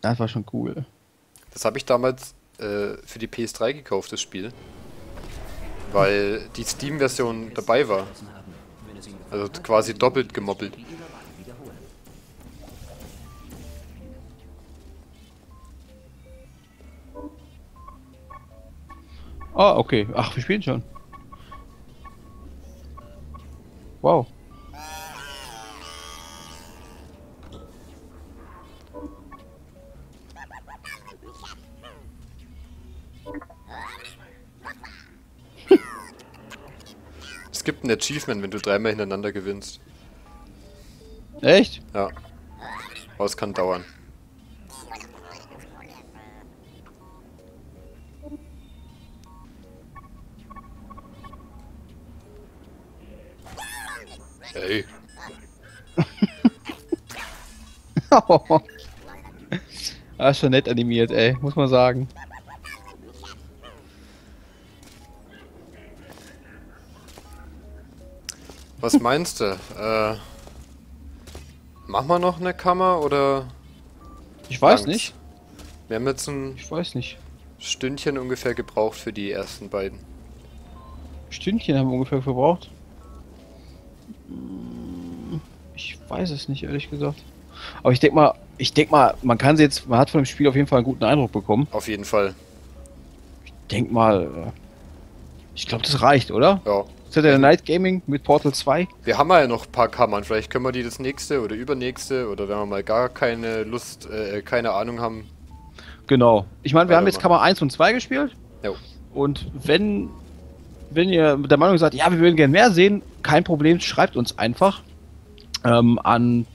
Das war schon cool. Das habe ich damals für die PS3 gekauft, das Spiel. Weil die Steam-Version dabei war. Also quasi doppelt gemoppelt. Ah, okay. Ach, wir spielen schon. Wow. Es gibt ein Achievement, wenn du dreimal hintereinander gewinnst. Echt? Ja. Aber es kann dauern. Ey. Ah, schon nett animiert, ey, muss man sagen. Was meinst du? Machen wir noch eine Kammer oder? Ich weiß nicht. Wir haben jetzt ein Stündchen ungefähr gebraucht für die ersten beiden. Stündchen haben wir ungefähr verbraucht? Ich weiß es nicht, ehrlich gesagt. Aber ich denke mal, man kann sie jetzt, man hat von dem Spiel auf jeden Fall einen guten Eindruck bekommen. Auf jeden Fall. Ich denke mal, ich glaube, das reicht, oder? Ja. Saturday Night Gaming mit Portal 2. Wir haben ja noch ein paar Kammern, vielleicht können wir die das nächste oder übernächste oder wenn wir mal gar keine Lust, keine Ahnung haben. Genau. Ich meine, wir haben jetzt Kammer 1 und 2 gespielt. Ja. Und wenn ihr der Meinung seid, ja, wir würden gerne mehr sehen, kein Problem, schreibt uns einfach an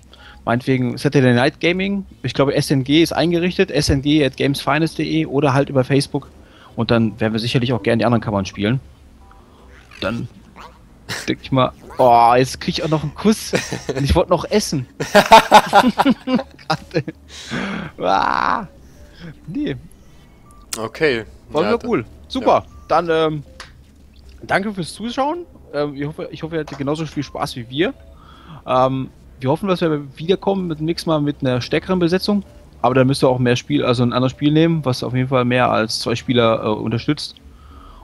meinetwegen Saturday Night Gaming. Ich glaube, SNG ist eingerichtet, SNG@GamesFinest.de oder halt über Facebook. Und dann werden wir sicherlich auch gerne die anderen Kammern spielen. Dann denke ich mal, oh, jetzt kriege ich auch noch einen Kuss. Und ich wollte noch essen. Nee. Okay. War ja, cool. Super. Ja. Dann, danke fürs Zuschauen. Ich hoffe, ihr hattet genauso viel Spaß wie wir. Wir hoffen, dass wir wiederkommen mit dem nächsten Mal mit einer stärkeren Besetzung. Aber dann müsst ihr auch mehr Spiel, also ein anderes Spiel nehmen, was auf jeden Fall mehr als 2 Spieler unterstützt.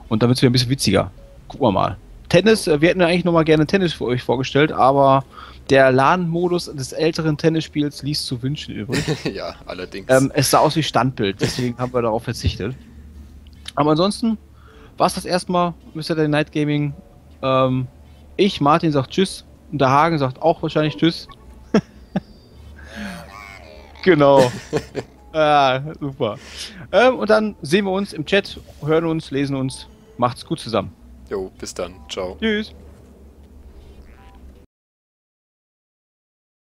Und damit wird ein bisschen witziger. Gucken wir mal. Tennis, wir hätten ja eigentlich nochmal gerne Tennis für euch vorgestellt, aber der LAN-Modus des älteren Tennisspiels ließ zu wünschen übrig. Ja, allerdings. Es sah aus wie Standbild, deswegen haben wir darauf verzichtet. Aber ansonsten war's das erstmal, Saturday Night Gaming. Ich, Martin, sagt tschüss. Und der Hagen sagt auch wahrscheinlich tschüss. Genau. Super. Und dann sehen wir uns im Chat, hören uns, lesen uns. Macht's gut zusammen. Jo, bis dann. Ciao. Tschüss.